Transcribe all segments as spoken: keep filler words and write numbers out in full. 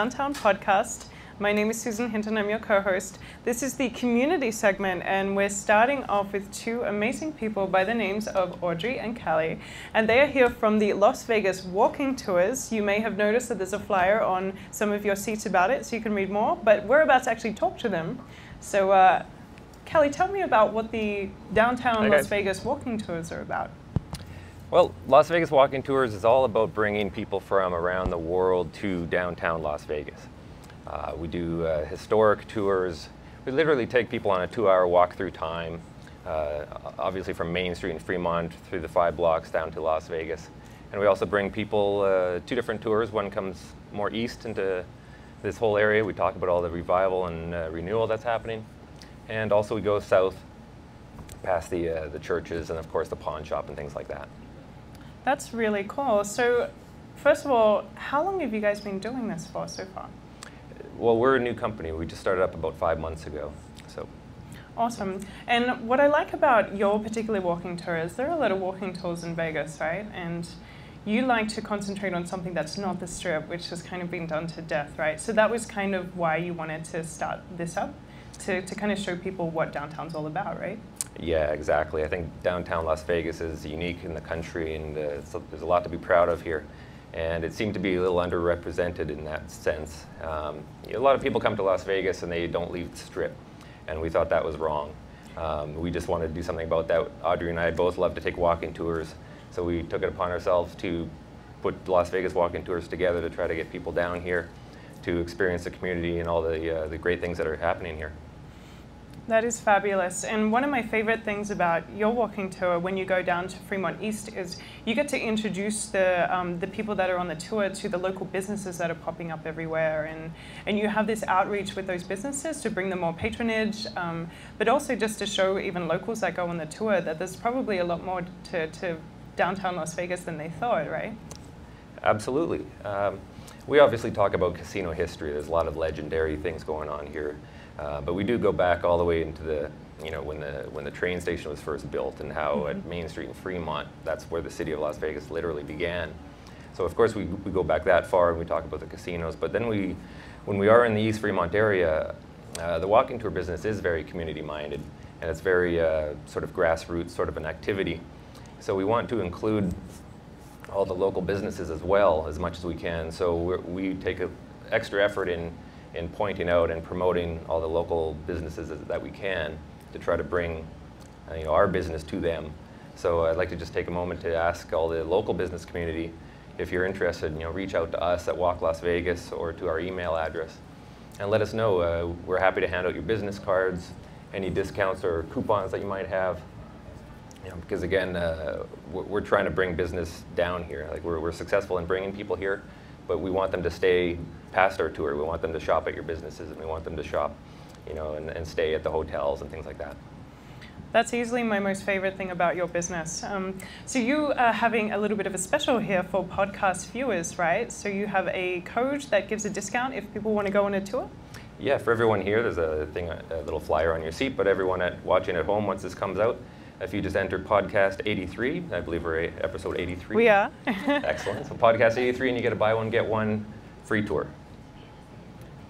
Downtown Podcast. My name is Susan Hinton. I'm your co-host. This is the community segment, and we're starting off with two amazing people by the names of Ardrey and Callie. And they are here from the Las Vegas Walking Tours. You may have noticed that there's a flyer on some of your seats about it, so you can read more. But we're about to actually talk to them. So, uh, Callie, tell me about what the Downtown Hi, Las guys. Vegas Walking Tours are about. Well, Las Vegas Walking Tours is all about bringing people from around the world to downtown Las Vegas. Uh, we do uh, historic tours. We literally take people on a two-hour walk through time, uh, obviously from Main Street in Fremont through the five blocks down to Las Vegas. And we also bring people uh, two different tours. One comes more east into this whole area. We talk about all the revival and uh, renewal that's happening. And also we go south past the, uh, the churches and, of course, the pawn shop and things like that. That's really cool. So, first of all, how long have you guys been doing this for so far? Well, we're a new company. We just started up about five months ago. So, awesome. And what I like about your particular walking tour is there are a lot of walking tours in Vegas, right? And you like to concentrate on something that's not the strip, which has kind of been done to death, right? So that was kind of why you wanted to start this up, to, to kind of show people what downtown's all about, right? Yeah, exactly. I think downtown Las Vegas is unique in the country, and uh, it's, there's a lot to be proud of here. And it seemed to be a little underrepresented in that sense. Um, a lot of people come to Las Vegas and they don't leave the Strip, and we thought that was wrong. Um, we just wanted to do something about that. Ardrey and I both love to take walking tours, so we took it upon ourselves to put Las Vegas walking tours together to try to get people down here to experience the community and all the, uh, the great things that are happening here. That is fabulous. And one of my favorite things about your walking tour when you go down to Fremont East is you get to introduce the um, the people that are on the tour to the local businesses that are popping up everywhere. And, and you have this outreach with those businesses to bring them more patronage, um, but also just to show even locals that go on the tour that there's probably a lot more to, to downtown Las Vegas than they thought, right? Absolutely. Um, we obviously talk about casino history. There's a lot of legendary things going on here. Uh, but we do go back all the way into the, you know, when the when the train station was first built, and how mm-hmm. at Main Street in Fremont, that's where the city of Las Vegas literally began. So of course we, we go back that far and we talk about the casinos, but then we, when we are in the East Fremont area, uh, the walking tour business is very community-minded, and it's very uh, sort of grassroots sort of an activity. So we want to include all the local businesses as well, as much as we can. So we're, we take a extra effort in in pointing out and promoting all the local businesses that we can to try to bring uh, you know, our business to them. So I'd like to just take a moment to ask all the local business community, if you're interested, you know, reach out to us at Walk Las Vegas or to our email address and let us know. Uh, we're happy to hand out your business cards, any discounts or coupons that you might have. You know, because again, uh, we're trying to bring business down here. Like we're, we're successful in bringing people here, but we want them to stay past our tour. We want them to shop at your businesses, and we want them to shop, you know, and, and stay at the hotels and things like that. That's easily my most favorite thing about your business. Um, so you are having a little bit of a special here for podcast viewers, right? So you have a code that gives a discount if people want to go on a tour? Yeah, for everyone here, there's a thing, a little flyer on your seat, but everyone at, watching at home, once this comes out, if you just enter podcast eighty-three, I believe we're at episode eighty-three. We are. Excellent. So podcast eighty-three, and you get a buy one, get one free tour.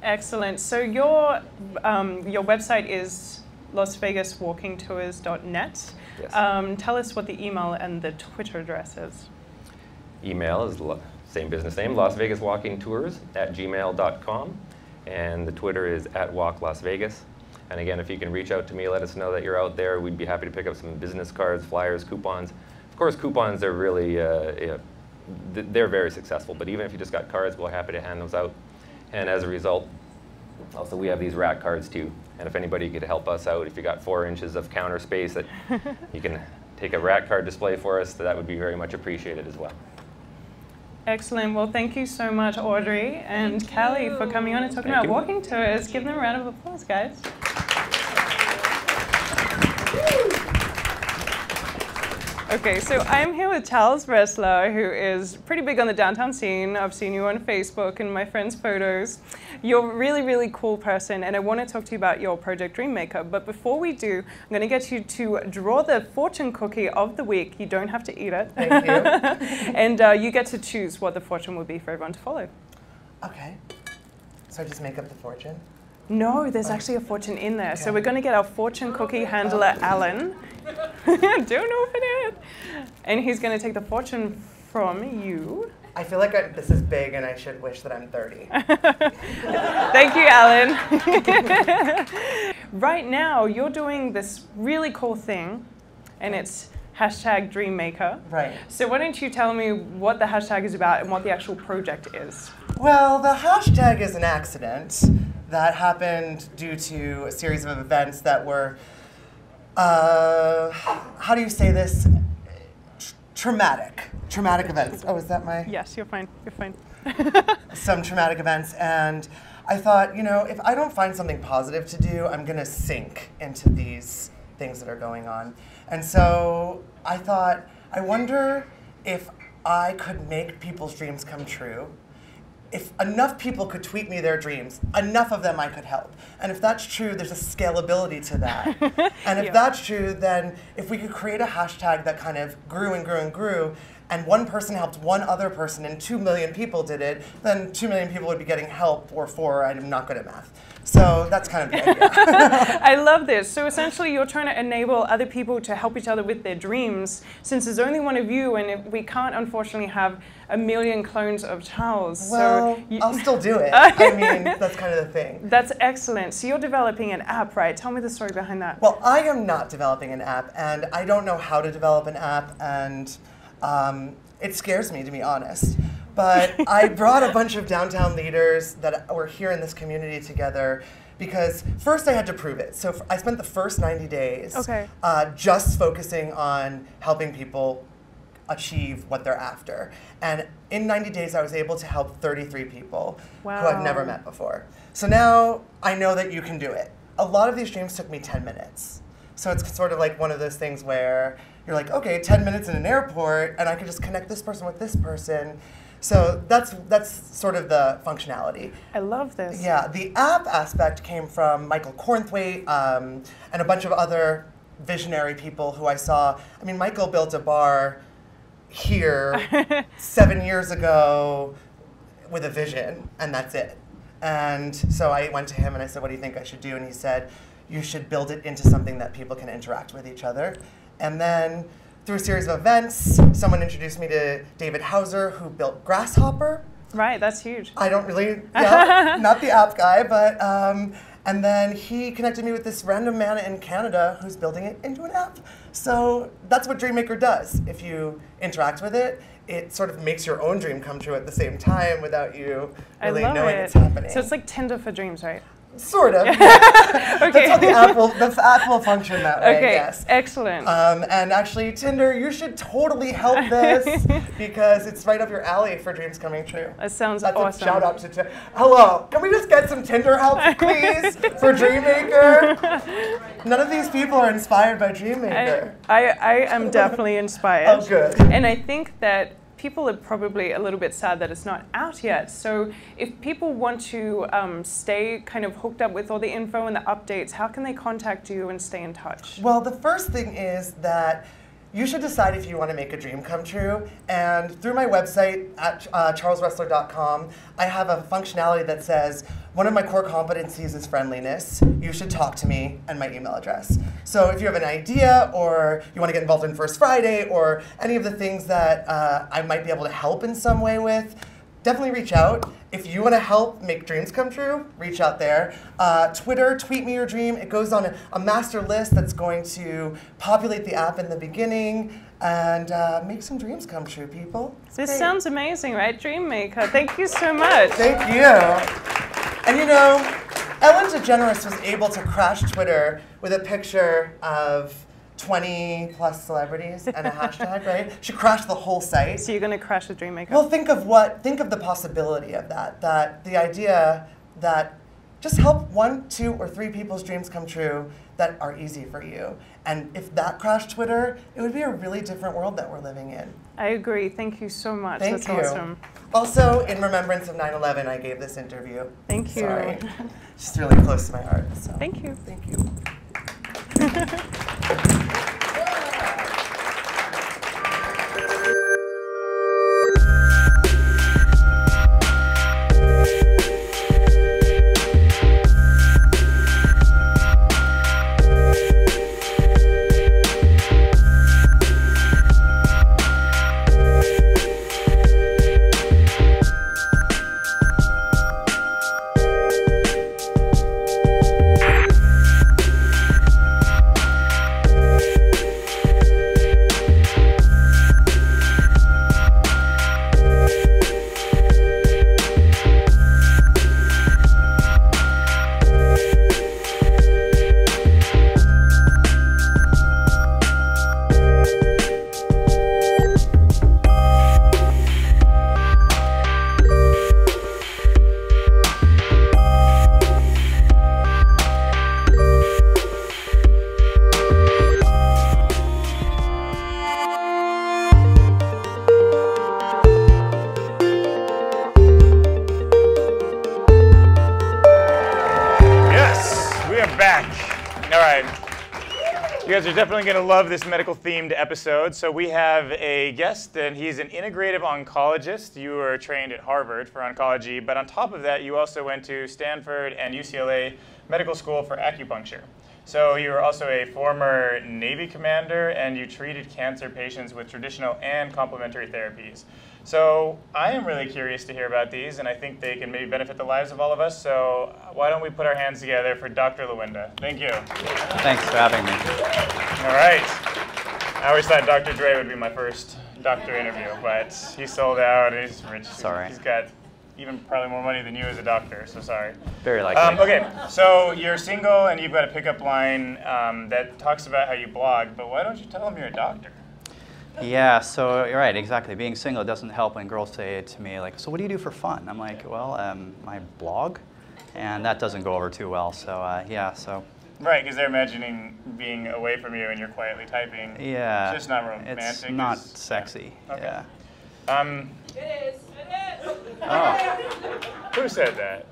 Excellent. So your um, your website is las vegas walking tours dot net. Yes. Um, tell us what the email and the Twitter address is. Email is same business name, las vegas walking tours at gmail dot com, and the Twitter is at Walk Las Vegas. And again, if you can reach out to me, let us know that you're out there. We'd be happy to pick up some business cards, flyers, coupons. Of course, coupons are really, uh, you know, they're very successful. But even if you just got cards, we're happy to hand those out. And as a result, also we have these rack cards too. And if anybody could help us out, if you got four inches of counter space that you can take a rack card display for us, that would be very much appreciated as well. Excellent. Well, thank you so much, Ardrey and Callie, for coming on and talking thank about you. walking tours. Give them a round of applause, guys. Okay, so I'm here with Charles Ressler, who is pretty big on the downtown scene. I've seen you on Facebook and my friends' photos. You're a really, really cool person, and I want to talk to you about your project Dream Maker. But before we do, I'm going to get you to draw the fortune cookie of the week. You don't have to eat it. Thank you. And uh, you get to choose what the fortune will be for everyone to follow. Okay. So just make up the fortune? No, there's actually a fortune in there. Okay. So we're going to get our fortune cookie handler, Alan. Don't open it. And he's going to take the fortune from you. I feel like I, this is big, and I should wish that I'm thirty. Thank you, Alan. Right now, you're doing this really cool thing, and it's hashtag Dream Maker. Right. So why don't you tell me what the hashtag is about and what the actual project is? Well, the hashtag is an accident that happened due to a series of events that were, uh, how do you say this? Tr traumatic, traumatic events. Oh, is that my? Yes, you're fine, you're fine. Some traumatic events, and I thought, you know, if I don't find something positive to do, I'm gonna sink into these things that are going on. And so I thought, I wonder if I could make people's dreams come true. If enough people could tweet me their dreams, enough of them I could help. And if that's true, there's a scalability to that. And if yeah. that's true, then if we could create a hashtag that kind of grew and grew and grew, and one person helped one other person and two million people did it, then two million people would be getting help, or four, I'm not good at math. So that's kind of the idea. I love this. So essentially you're trying to enable other people to help each other with their dreams, since there's only one of you, and we can't unfortunately have a million clones of Charles. Well, so you, I'll still do it. I mean, that's kind of the thing. That's excellent. So you're developing an app, right? Tell me the story behind that. Well, I am not developing an app, and I don't know how to develop an app, and um, it scares me, to be honest. But I brought a bunch of downtown leaders that were here in this community together, because first I had to prove it. So I spent the first ninety days okay. uh, just focusing on helping people achieve what they're after. And in ninety days, I was able to help thirty-three people wow. who I've never met before. So now I know that you can do it. A lot of these dreams took me ten minutes. So it's sort of like one of those things where you're like, okay, ten minutes in an airport, and I could just connect this person with this person. So that's, that's sort of the functionality. I love this. Yeah, the app aspect came from Michael Cornthwaite um, and a bunch of other visionary people who I saw. I mean, Michael built a bar here seven years ago with a vision, and that's it. And so I went to him and I said, what do you think I should do? And he said, you should build it into something that people can interact with each other. And then through a series of events, someone introduced me to David Hauser, who built Grasshopper. Right, that's huge. I don't really, yeah, not the app guy, but, um, and then he connected me with this random man in Canada who's building it into an app. So that's what Dream Maker does. If you interact with it, it sort of makes your own dream come true at the same time without you really knowing it. It's happening. So it's like Tinder for dreams, right? Sort of. Yeah. Okay. That's what the app will, the app will function that way, okay. I guess. Excellent. Um, and actually, Tinder, you should totally help this because it's right up your alley for dreams coming true. That sounds That's awesome. A shout out to Tinder. Hello, can we just get some Tinder help, please, for Dream Maker? None of these people are inspired by Dream Maker. I, I, I am definitely inspired. Oh, good. And I think that people are probably a little bit sad that it's not out yet. So if people want to um, stay kind of hooked up with all the info and the updates, how can they contact you and stay in touch? Well, the first thing is that you should decide if you want to make a dream come true. And through my website at uh, charles ressler dot com, I have a functionality that says, one of my core competencies is friendliness. You should talk to me, and my email address. So if you have an idea, or you want to get involved in First Friday, or any of the things that uh, I might be able to help in some way with, definitely reach out. If you want to help make dreams come true, reach out there. Uh, Twitter, tweet me your dream. It goes on a, a master list that's going to populate the app in the beginning and uh, make some dreams come true, people. It's this great. Sounds amazing, right? Dream Maker. Thank you so much. Thank you. And you know, Ellen DeGeneres was able to crash Twitter with a picture of twenty plus celebrities and a hashtag, right? She crashed the whole site. So you're going to crash the Dream Maker? Well, think of what, think of the possibility of that, that the idea that just help one, two, or three people's dreams come true that are easy for you. And if that crashed Twitter, it would be a really different world that we're living in. I agree. Thank you so much. Thank That's you. Awesome. Also, in remembrance of nine eleven, I gave this interview. Thank you. Sorry. She's really close to my heart. So. Thank you. Thank you. guys are definitely going to love this medical-themed episode. So we have a guest, and he's an integrative oncologist. You were trained at Harvard for oncology, but on top of that, you also went to Stanford and U C L A Medical School for acupuncture. So you were also a former Navy commander, and you treated cancer patients with traditional and complementary therapies. So I am really curious to hear about these, and I think they can maybe benefit the lives of all of us. So why don't we put our hands together for Doctor Lawenda. Thank you. Thanks for having me. All right. I always thought Doctor Dre would be my first doctor interview, but he sold out. He's rich. Sorry. He's got even probably more money than you as a doctor, so sorry. Very likely. Um, okay, so you're single, and you've got a pickup line um, that talks about how you blog, but why don't you tell them you're a doctor? Yeah, so you're right, exactly. Being single doesn't help when girls say to me, like, so what do you do for fun? I'm like, well, um, I blog, and that doesn't go over too well, so uh, yeah, so. Right, because they're imagining being away from you and you're quietly typing. Yeah. It's just not romantic. It's not it's, sexy, yeah. Okay. yeah. Um, it is, it is. Oh. Who said that?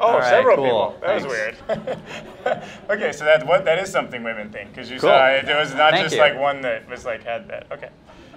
Oh, right, several cool. people. That Thanks. was weird. Okay, so that what that is something women think because you cool. saw it, it was not Thank just you. like one that was like had that. Okay.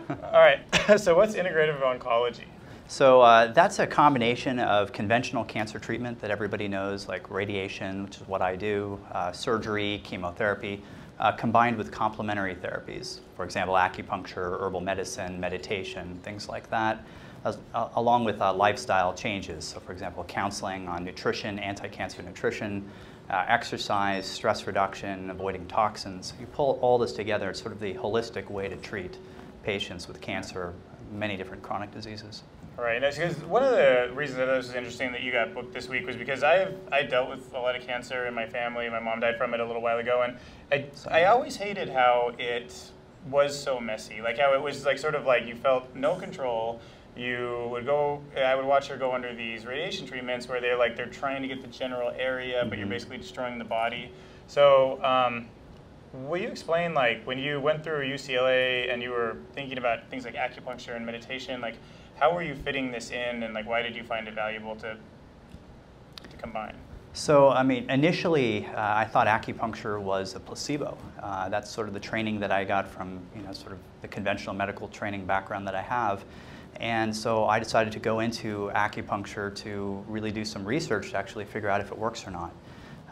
All right. So what's integrative oncology? So uh, that's a combination of conventional cancer treatment that everybody knows, like radiation, which is what I do, uh, surgery, chemotherapy, uh, combined with complementary therapies. For example, acupuncture, herbal medicine, meditation, things like that. As, uh, along with uh, lifestyle changes. So for example, counseling on nutrition, anti-cancer nutrition, uh, exercise, stress reduction, avoiding toxins. You pull all this together, it's sort of the holistic way to treat patients with cancer, many different chronic diseases. All right, because one of the reasons that this was interesting that you got booked this week was because I've, I dealt with a lot of cancer in my family. My mom died from it a little while ago, and I, I always hated how it was so messy. Like how it was like sort of like you felt no control. You would go, I would watch her go under these radiation treatments where they're like, they're trying to get the general area, but you're basically destroying the body. So um, will you explain, like, when you went through U C L A and you were thinking about things like acupuncture and meditation, like, how were you fitting this in and, like, why did you find it valuable to, to combine? So, I mean, initially, uh, I thought acupuncture was a placebo. Uh, that's sort of the training that I got from, you know, sort of the conventional medical training background that I have. And so I decided to go into acupuncture to really do some research to actually figure out if it works or not.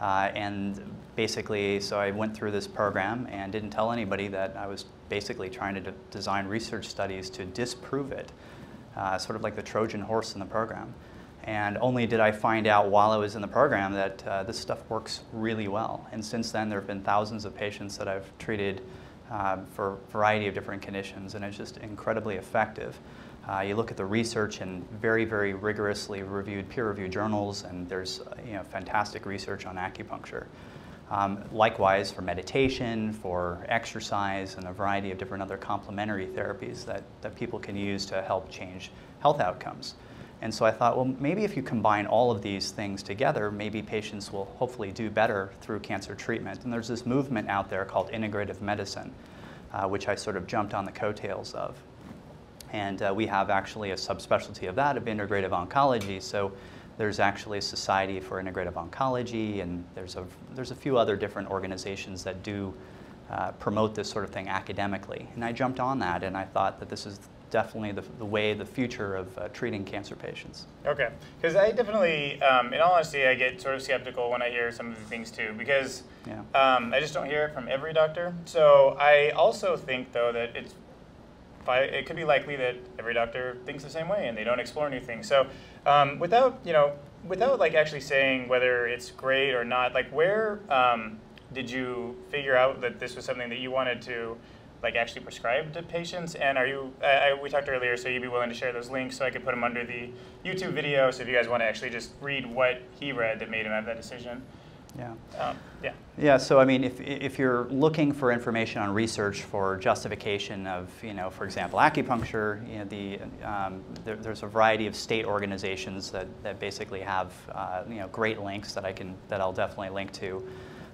Uh, and basically, so I went through this program and didn't tell anybody that I was basically trying to de- design research studies to disprove it, uh, sort of like the Trojan horse in the program. And only did I find out while I was in the program that uh, this stuff works really well. And since then, there have been thousands of patients that I've treated uh, for a variety of different conditions, and it's just incredibly effective. Uh, you look at the research in very, very rigorously reviewed peer-reviewed journals, and there's uh, you know, fantastic research on acupuncture. Um, likewise for meditation, for exercise, and a variety of different other complementary therapies that, that people can use to help change health outcomes. And so I thought, well, maybe if you combine all of these things together, maybe patients will hopefully do better through cancer treatment. And there's this movement out there called integrative medicine, uh, which I sort of jumped on the coattails of. And uh, we have actually a subspecialty of that, of integrative oncology. So there's actually a Society for Integrative Oncology, and there's a, there's a few other different organizations that do uh, promote this sort of thing academically. And I jumped on that, and I thought that this is definitely the, the way, the future of uh, treating cancer patients. Okay, because I definitely, um, in all honesty, I get sort of skeptical when I hear some of the things too, because yeah. um, I just don't hear it from every doctor. So I also think, though, that it's it could be likely that every doctor thinks the same way and they don't explore new things. So um, without, you know, without like actually saying whether it's great or not, like where um, did you figure out that this was something that you wanted to like actually prescribe to patients? And are you, I, I, we talked earlier, so you'd be willing to share those links so I could put them under the YouTube video. So if you guys want to actually just read what he read that made him have that decision. Yeah. Um, yeah. Yeah. So I mean, if if you're looking for information on research for justification of, you know, for example, acupuncture, you know, the um, there, there's a variety of state organizations that that basically have uh, you know great links that I can that I'll definitely link to.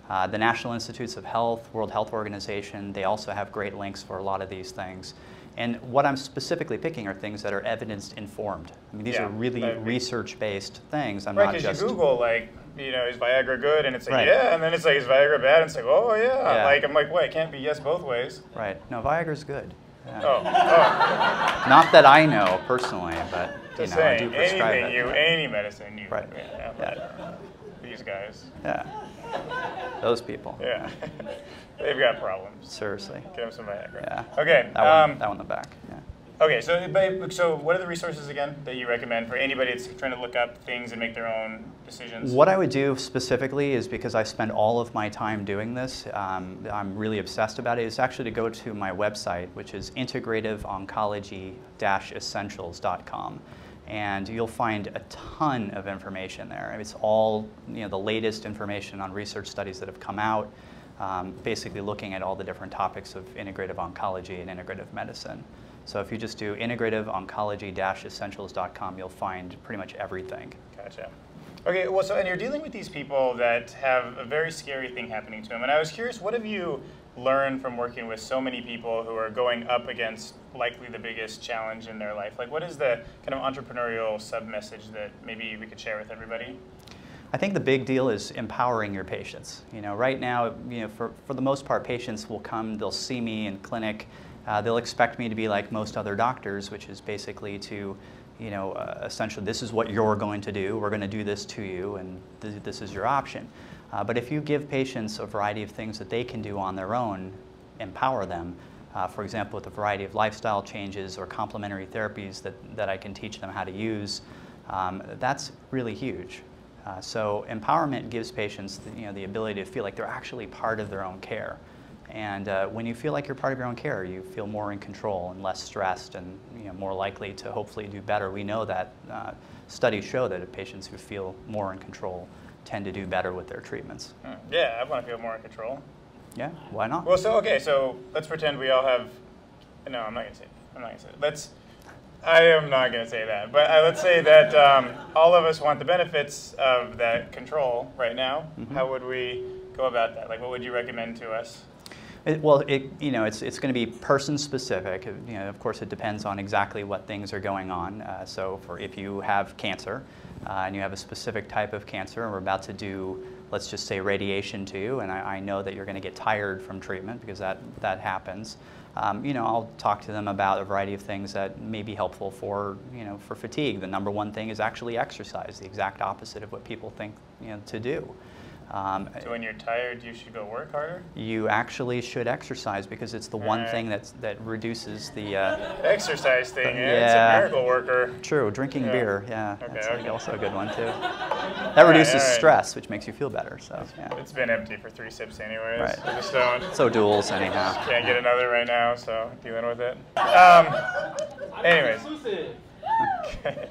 Uh, the National Institutes of Health, World Health Organization, they also have great links for a lot of these things. And what I'm specifically picking are things that are evidence-informed. I mean, these yeah, are really research-based things. I'm right, not just you Google, like, you know, is Viagra good? And it's like, right. yeah. And then it's like, is Viagra bad? And it's like, oh, yeah. yeah. Like, I'm like, wait, it can't be yes both ways. Right. No, Viagra's good. Yeah. Oh. oh. Not that I know personally, but, you Just know, saying, I do prescribe anything, it. You, yeah. Any medicine you right. yeah, yeah. These guys. Yeah. Those people. Yeah. They've got problems. Seriously. Get them some Viagra. Yeah. Okay. That one, um, that one in the back. Yeah. Okay, so so what are the resources again that you recommend for anybody that's trying to look up things and make their own decisions? What I would do specifically is, because I spend all of my time doing this, um, I'm really obsessed about it, is actually to go to my website, which is integrative oncology dash essentials dot com. And you'll find a ton of information there. I mean, it's all, you know, the latest information on research studies that have come out, um, basically looking at all the different topics of integrative oncology and integrative medicine. So if you just do integrative oncology dash essentials dot com, you'll find pretty much everything. Gotcha. Okay, well, so, and you're dealing with these people that have a very scary thing happening to them. And I was curious, what have you learned from working with so many people who are going up against likely the biggest challenge in their life? Like, what is the kind of entrepreneurial sub-message that maybe we could share with everybody? I think the big deal is empowering your patients. You know, right now, you know, for, for the most part, patients will come, they'll see me in clinic. Uh, they'll expect me to be like most other doctors, which is basically to, you know, uh, essentially, this is what you're going to do. We're going to do this to you, and th this is your option. Uh, but if you give patients a variety of things that they can do on their own, empower them, uh, for example, with a variety of lifestyle changes or complementary therapies that, that I can teach them how to use, um, that's really huge. Uh, so empowerment gives patients, the, you know, the ability to feel like they're actually part of their own care. And uh, when you feel like you're part of your own care, you feel more in control and less stressed and, you know, more likely to hopefully do better. We know that uh, studies show that patients who feel more in control tend to do better with their treatments. Yeah, I want to feel more in control. Yeah, why not? Well, so, okay, so let's pretend we all have, no, I'm not going to say, I'm not going to say, let's, I am not going to say that, but uh, let's say that um, all of us want the benefits of that control right now. Mm-hmm. How would we go about that? Like, what would you recommend to us? It, well, it, you know, it's, it's going to be person-specific. You know, of course, it depends on exactly what things are going on. Uh, so for if you have cancer uh, and you have a specific type of cancer and we're about to do, let's just say, radiation to you, and I, I know that you're going to get tired from treatment because that, that happens, um, you know, I'll talk to them about a variety of things that may be helpful for, you know, for fatigue. The number one thing is actually exercise, the exact opposite of what people think, you know, to do. Um, so when you're tired, you should go work harder? You actually should exercise because it's the All one right. thing that's, that reduces the... Uh, exercise thing, the, yeah. It's a miracle worker. True. Drinking yeah. beer, yeah. Okay, that's okay. also a good one, too. That all reduces right, right. stress, which makes you feel better. So yeah. It's been empty for three sips anyways. Right. I just don't. So duels, anyhow. Just can't get another right now, so dealing with it. Um, anyways. Okay.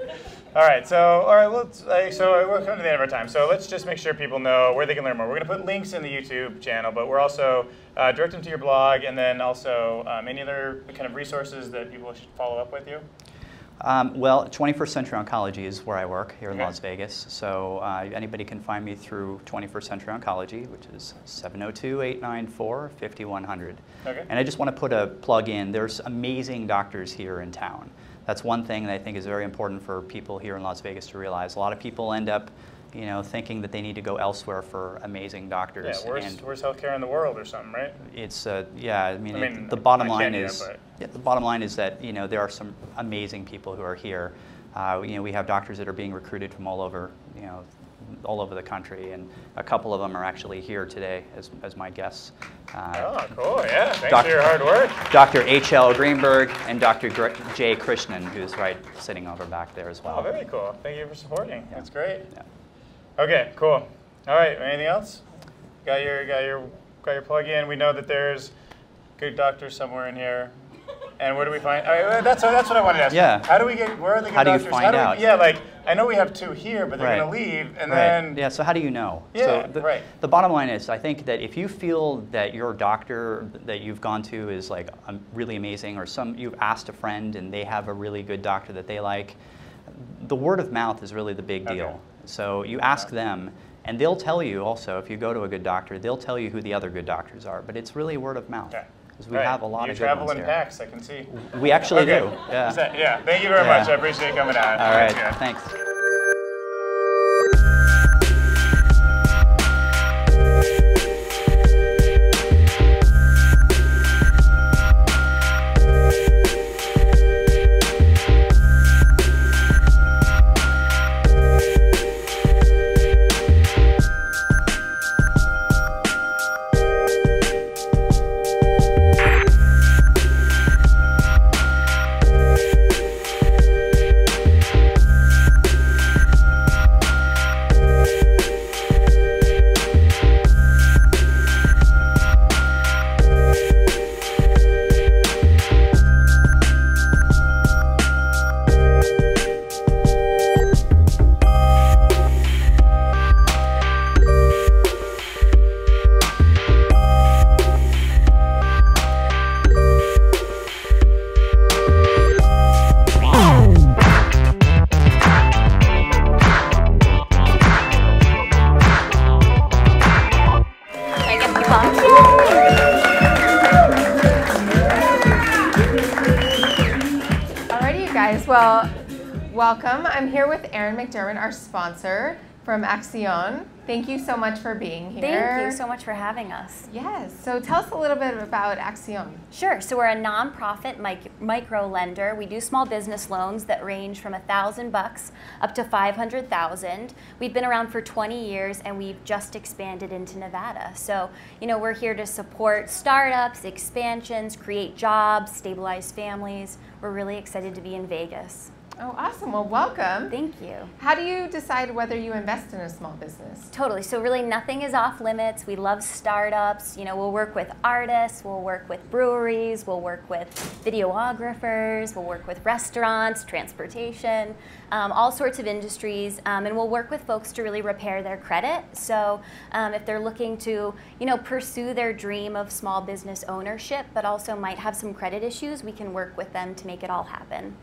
All right, so all right, let's, uh, so we're coming to the end of our time. So let's just make sure people know where they can learn more. We're going to put links in the YouTube channel, but we're also uh, direct them to your blog, and then also um, any other kind of resources that people should follow up with you. Um, well, twenty-first century oncology is where I work here in okay. Las Vegas. So uh, anybody can find me through twenty-first century oncology, which is seven oh two, eight nine four, five one zero zero. Okay. And I just want to put a plug in. There's amazing doctors here in town. That's one thing that I think is very important for people here in Las Vegas to realize. A lot of people end up, you know, thinking that they need to go elsewhere for amazing doctors. Yeah, worst, and worst healthcare in the world or something, right? It's uh, yeah. I mean, I mean it, the bottom line Kenya, is yeah, the bottom line is that, you know, there are some amazing people who are here. Uh, you know, we have doctors that are being recruited from all over, you know, all over the country, and a couple of them are actually here today as, as my guests. Uh, oh, cool, yeah, thanks Doctor for your hard work. Doctor H L Greenberg and Doctor G J Krishnan, who's right sitting over back there as well. Oh, very cool, thank you for supporting, yeah. That's great. Yeah. Okay, cool. All right, anything else? Got your, got your, got your plug in, we know that there's good doctors somewhere in here. And where do we find? Uh, that's that's what I wanted to ask. Yeah. How do we get? Where are the good how doctors? Do you find how do we, out? Yeah, like I know we have two here, but they're right. going to leave, and right. then yeah. So how do you know? Yeah. So the, right. The bottom line is, I think that if you feel that your doctor that you've gone to is like um, really amazing, or some you've asked a friend and they have a really good doctor that they like, the word of mouth is really the big deal. Okay. So you ask yeah. them. And they'll tell you also, if you go to a good doctor, they'll tell you who the other good doctors are. But it's really word of mouth. Okay. because we right. have a lot you of good travel in here. Packs, I can see. We actually okay. do. Yeah. That, yeah. Thank you very yeah. much. I appreciate you coming on. All right. Yeah. Thanks. Well, welcome. I'm here with Erin McDermott, our sponsor from Accion. Thank you so much for being here. Thank you so much for having us. Yes. So tell us a little bit about Accion. Sure. So we're a nonprofit mic micro lender. We do small business loans that range from a thousand bucks up to five hundred thousand. We've been around for twenty years, and we've just expanded into Nevada. So you know we're here to support startups, expansions, create jobs, stabilize families. We're really excited to be in Vegas. Oh, awesome. Well, welcome. Thank you. How do you decide whether you invest in a small business? Totally. So really nothing is off limits. We love startups. You know, we'll work with artists, we'll work with breweries, we'll work with videographers, we'll work with restaurants, transportation, um, all sorts of industries. Um, and we'll work with folks to really repair their credit. So um, if they're looking to, you know, pursue their dream of small business ownership, but also might have some credit issues, we can work with them to make it all happen.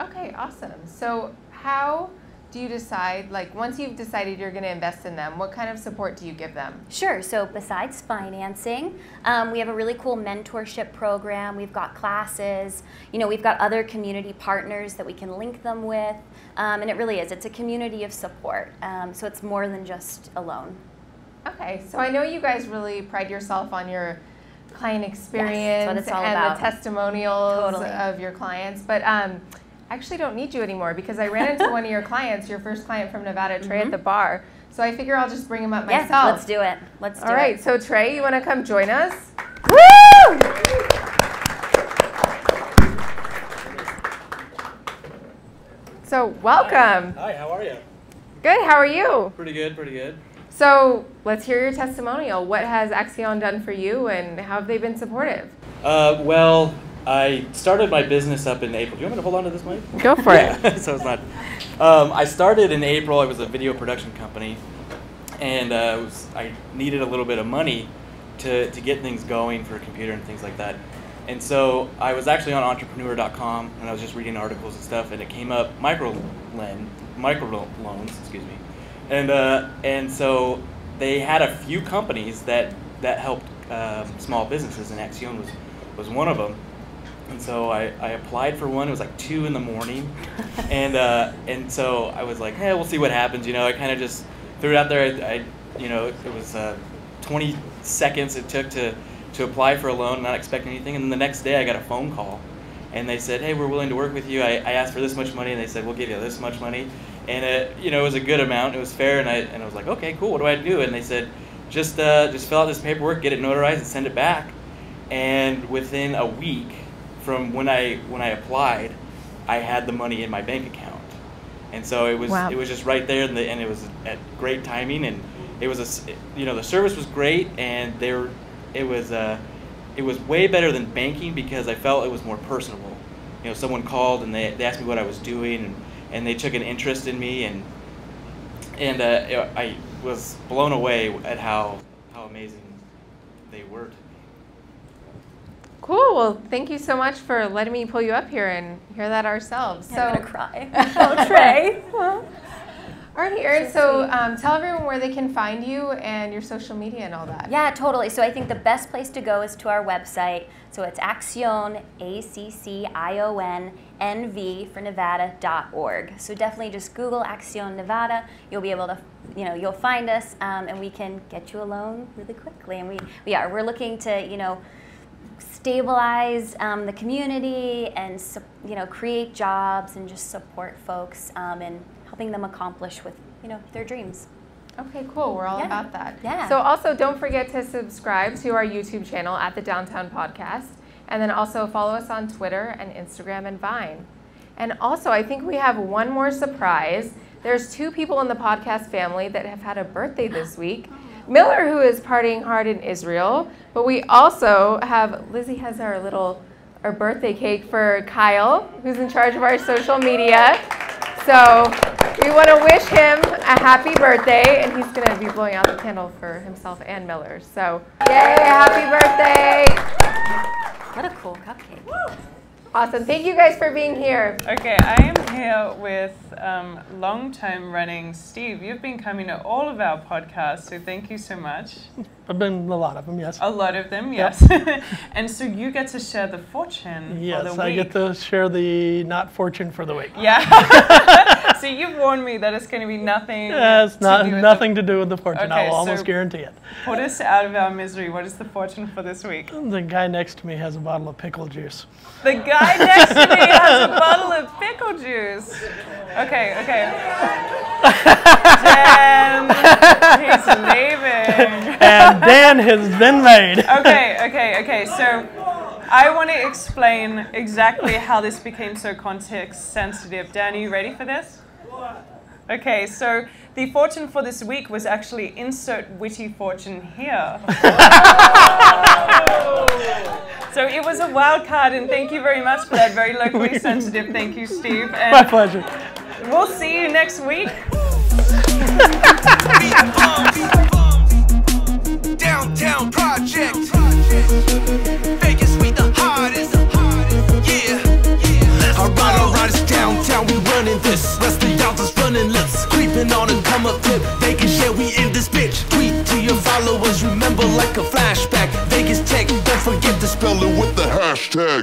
Okay, awesome. So how do you decide, like once you've decided you're going to invest in them, what kind of support do you give them? Sure. So besides financing, um, we have a really cool mentorship program. We've got classes. You know, we've got other community partners that we can link them with. Um, and it really is. It's a community of support. Um, so it's more than just a loan. Okay. So I know you guys really pride yourself on your client experience yes, what it's all and about. The testimonials totally. Of your clients. But um, I actually don't need you anymore because I ran into one of your clients, your first client from Nevada, Trey, mm-hmm. at the bar. So I figure I'll just bring him up myself. Yeah, let's do it. Let's do it. All right, so Trey, you want to come join us? Woo! So welcome. Hi. Hi, how are you? Good, how are you? Pretty good, pretty good. So let's hear your testimonial. What has Accion done for you and how have they been supportive? Uh, well, I started my business up in April. Do you want me to hold on to this mic? Go for it. Yeah, so it's not. Um, I started in April. I was a video production company, and uh, it was, I needed a little bit of money to, to get things going for a computer and things like that. And so I was actually on entrepreneur dot com, and I was just reading articles and stuff, and it came up micro lend, micro loans, excuse me, and uh, and so they had a few companies that that helped uh, small businesses, and Accion was was one of them. And so I, I applied for one. It was like two in the morning, and uh, and so I was like, hey, we'll see what happens. You know, I kind of just threw it out there. I, I you know, it, it was uh, twenty seconds it took to to apply for a loan, not expecting anything. And then the next day, I got a phone call, and they said, hey, we're willing to work with you. I, I asked for this much money, and they said, we'll give you this much money. And it, you know, it was a good amount. It was fair, and I and I was like, okay, cool. What do I do? And they said, just uh, just fill out this paperwork, get it notarized, and send it back. And within a week from when I when I applied, I had the money in my bank account, and so it was wow. it was just right there, and, the, and it was at great timing, and it was a you know the service was great, and they were, it was uh it was way better than banking because I felt it was more personable. You know, someone called and they they asked me what I was doing, and, and they took an interest in me, and and uh, I was blown away at how how amazing they were. Cool. Well, thank you so much for letting me pull you up here and hear that ourselves. Yeah, so I'm gonna cry. Oh, Trey. All right, Erin, so, so um, tell everyone where they can find you and your social media and all that. Yeah, totally. So I think the best place to go is to our website. So it's Accion, A C C I O N, N V for Nevada dot org. So definitely just Google Accion Nevada. You'll be able to, you know, you'll find us, um, and we can get you a loan really quickly. And we, we are, we're looking to, you know, stabilize um, the community and, you know, create jobs and just support folks um, and helping them accomplish with, you know, their dreams. Okay, cool. We're all yeah. about that. Yeah. So also don't forget to subscribe to our YouTube channel at the Downtown Podcast, and then also follow us on Twitter and Instagram and Vine. And also, I think we have one more surprise. There's two people in the podcast family that have had a birthday this week. Miller, who is partying hard in Israel, but we also have, Lizzie has our little, our birthday cake for Kyle, who's in charge of our social media. So we want to wish him a happy birthday, and he's going to be blowing out the candle for himself and Miller. So yay, happy birthday. What a cool cupcake. Woo. Awesome. Thank you guys for being here. Okay, I am here with um, long-time running Steve. You've been coming to all of our podcasts, so thank you so much. I've been a lot of them, yes. A lot of them, yes. Yep. And so you get to share the fortune yes, for the week. Yes, I get to share the not fortune for the week. Yeah. So you've warned me that it's going to be nothing. Yeah, it's not, to do with nothing the, to do with the fortune. Okay, I'll almost so guarantee it. Put us out of our misery. What is the fortune for this week? The guy next to me has a bottle of pickle juice. The guy next to me has a bottle of pickle juice. Okay, okay. Dan, he's leaving. And Dan has been made. Okay, okay, okay. So I want to explain exactly how this became so context sensitive. Dan, are you ready for this? Okay, so the fortune for this week was actually insert witty fortune here. So it was a wild card, and thank you very much for that very locally sensitive. Thank you, Steve. And my pleasure. We'll see you next week. Downtown Project. Vegas, we the hardest. Yeah. All right, all right, it's downtown. We running this. Rest of y'all just running lips. Creeping on and come up tip. Vegas, yeah, we in this bitch. Tweet to your followers. Remember like a flashback. Vegas Tech. Don't forget to spell it with the hashtag.